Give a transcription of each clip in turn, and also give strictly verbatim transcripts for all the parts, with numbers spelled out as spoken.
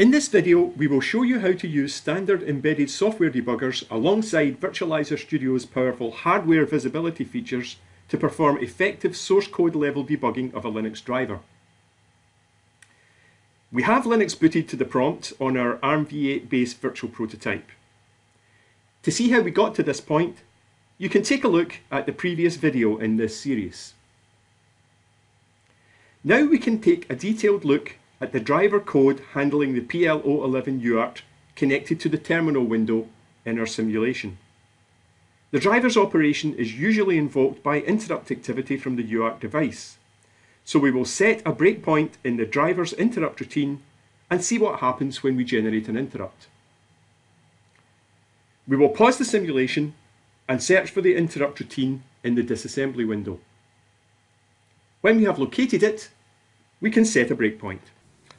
In this video, we will show you how to use standard embedded software debuggers alongside Virtualizer Studio's powerful hardware visibility features to perform effective source code level debugging of a Linux driver. We have Linux booted to the prompt on our ARM v eight based virtual prototype. To see how we got to this point, you can take a look at the previous video in this series. Now we can take a detailed look at the driver code handling the P L zero one one U A R T connected to the terminal window in our simulation. The driver's operation is usually invoked by interrupt activity from the U A R T device, so we will set a breakpoint in the driver's interrupt routine and see what happens when we generate an interrupt. We will pause the simulation and search for the interrupt routine in the disassembly window. When we have located it, we can set a breakpoint.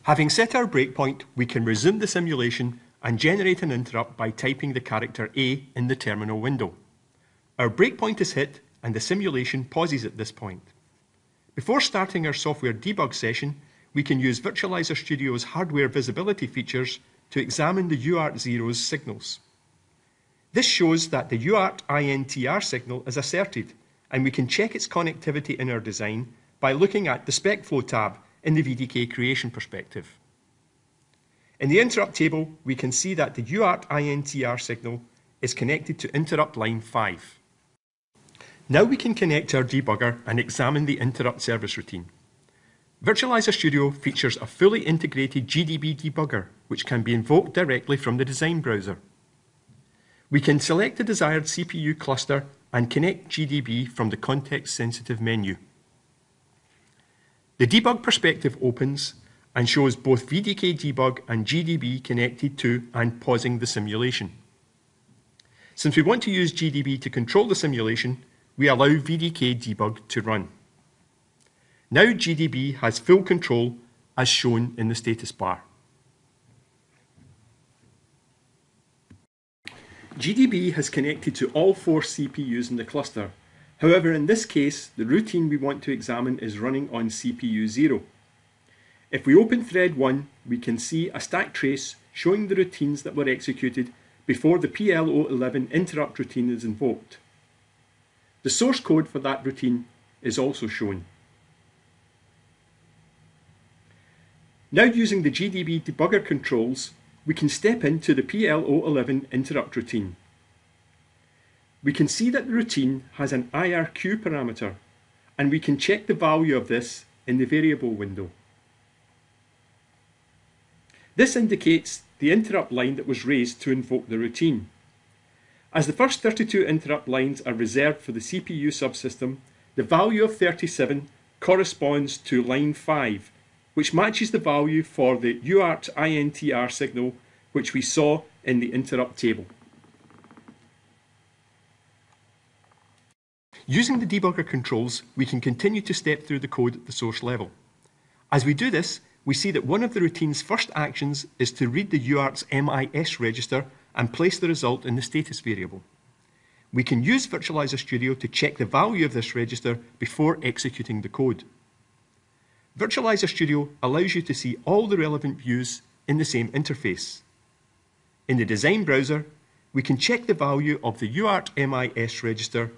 Having set our breakpoint, we can resume the simulation and generate an interrupt by typing the character A in the terminal window. Our breakpoint is hit and the simulation pauses at this point. Before starting our software debug session, we can use Virtualizer Studio's hardware visibility features to examine the U A R T zero's signals. This shows that the U A R T I N T R signal is asserted, and we can check its connectivity in our design by looking at the SpecFlow tab in the V D K creation perspective. In the interrupt table, we can see that the U A R T I N T R signal is connected to interrupt line five. Now we can connect our debugger and examine the interrupt service routine. Virtualizer Studio features a fully integrated G D B debugger, which can be invoked directly from the design browser. We can select the desired C P U cluster and connect G D B from the context-sensitive menu. The debug perspective opens and shows both V D K Debug and G D B connected to and pausing the simulation. Since we want to use G D B to control the simulation, we allow V D K Debug to run. Now G D B has full control as shown in the status bar. G D B has connected to all four C P Us in the cluster. However, in this case, the routine we want to examine is running on C P U zero. If we open thread one, we can see a stack trace showing the routines that were executed before the P L zero one one interrupt routine is invoked. The source code for that routine is also shown. Now, using the G D B debugger controls, we can step into the P L zero one one interrupt routine. We can see that the routine has an I R Q parameter, and we can check the value of this in the variable window. This indicates the interrupt line that was raised to invoke the routine. As the first thirty-two interrupt lines are reserved for the C P U subsystem, the value of thirty-seven corresponds to line five, which matches the value for the U A R T I N T R signal, which we saw in the interrupt table. Using the debugger controls, we can continue to step through the code at the source level. As we do this, we see that one of the routine's first actions is to read the U A R T's M I S register and place the result in the status variable. We can use Virtualizer Studio to check the value of this register before executing the code. Virtualizer Studio allows you to see all the relevant views in the same interface. In the design browser, we can check the value of the U A R T M I S register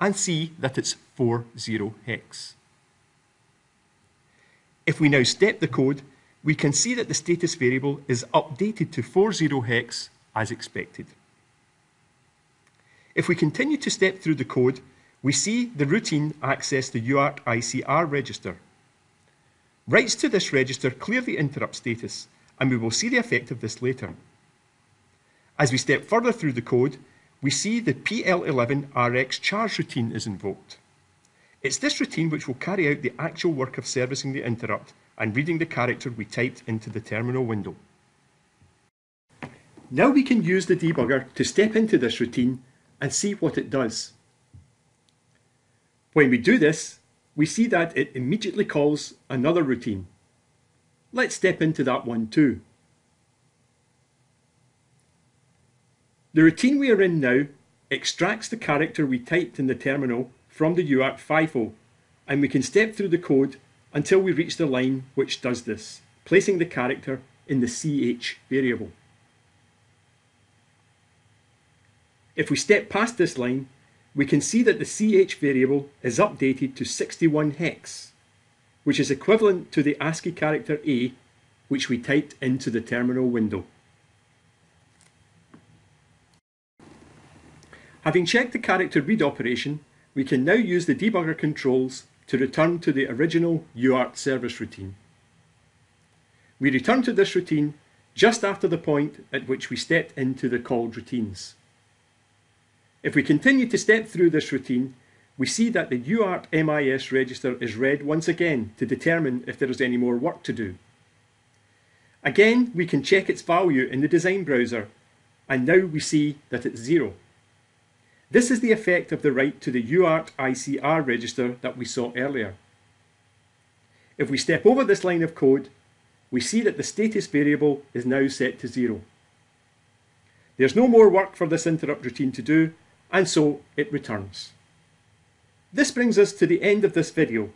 and see that it's forty hex. If we now step the code, we can see that the status variable is updated to forty hex as expected. If we continue to step through the code, we see the routine access the U A R T I C R register. Writes to this register clear the interrupt status, and we will see the effect of this later. As we step further through the code, we see the P L zero one one R X charge routine is invoked. It's this routine which will carry out the actual work of servicing the interrupt and reading the character we typed into the terminal window. Now we can use the debugger to step into this routine and see what it does. When we do this, we see that it immediately calls another routine. Let's step into that one too. The routine we are in now extracts the character we typed in the terminal from the U A R T FIFO, and we can step through the code until we reach the line which does this, placing the character in the C H variable. If we step past this line, we can see that the C H variable is updated to sixty-one hex, which is equivalent to the ASCII character A, which we typed into the terminal window. Having checked the character read operation, we can now use the debugger controls to return to the original U A R T service routine. We return to this routine just after the point at which we stepped into the called routines. If we continue to step through this routine, we see that the U A R T M I S register is read once again to determine if there is any more work to do. Again, we can check its value in the design browser, and now we see that it's zero. This is the effect of the write to the U A R T I C R register that we saw earlier. If we step over this line of code, we see that the status variable is now set to zero. There's no more work for this interrupt routine to do, and so it returns. This brings us to the end of this video.